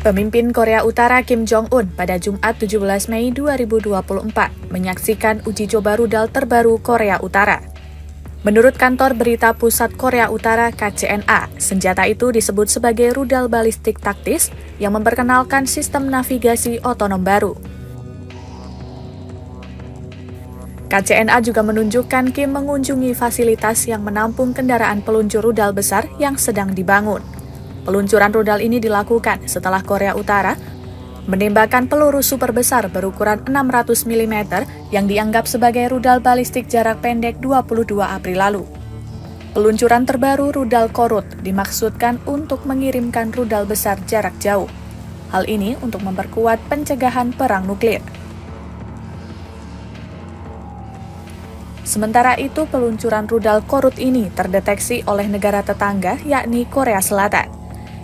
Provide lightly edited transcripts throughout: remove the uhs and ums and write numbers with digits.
Pemimpin Korea Utara Kim Jong-un pada Jumat 17 Mei 2024 menyaksikan uji coba rudal terbaru Korea Utara. Menurut kantor berita pusat Korea Utara KCNA, senjata itu disebut sebagai rudal balistik taktis yang memperkenalkan sistem navigasi otonom baru. KCNA juga menunjukkan Kim mengunjungi fasilitas yang menampung kendaraan peluncur rudal besar yang sedang dibangun. Peluncuran rudal ini dilakukan setelah Korea Utara menembakkan peluru super besar berukuran 600 mm yang dianggap sebagai rudal balistik jarak pendek 22 April lalu. Peluncuran terbaru rudal Korut dimaksudkan untuk mengirimkan rudal besar jarak jauh. Hal ini untuk memperkuat pencegahan perang nuklir. Sementara itu, peluncuran rudal Korut ini terdeteksi oleh negara tetangga, yakni Korea Selatan.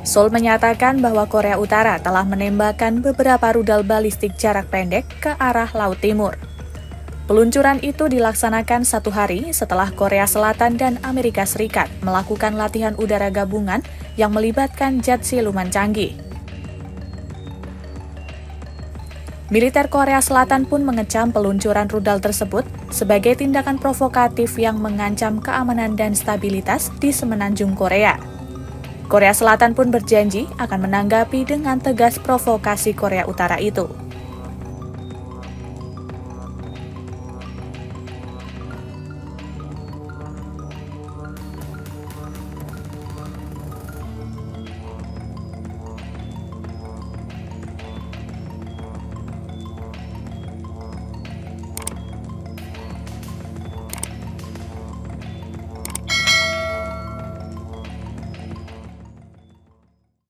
Seoul menyatakan bahwa Korea Utara telah menembakkan beberapa rudal balistik jarak pendek ke arah Laut Timur. Peluncuran itu dilaksanakan satu hari setelah Korea Selatan dan Amerika Serikat melakukan latihan udara gabungan yang melibatkan jet siluman canggih. Militer Korea Selatan pun mengecam peluncuran rudal tersebut sebagai tindakan provokatif yang mengancam keamanan dan stabilitas di semenanjung Korea. Korea Selatan pun berjanji akan menanggapi dengan tegas provokasi Korea Utara itu.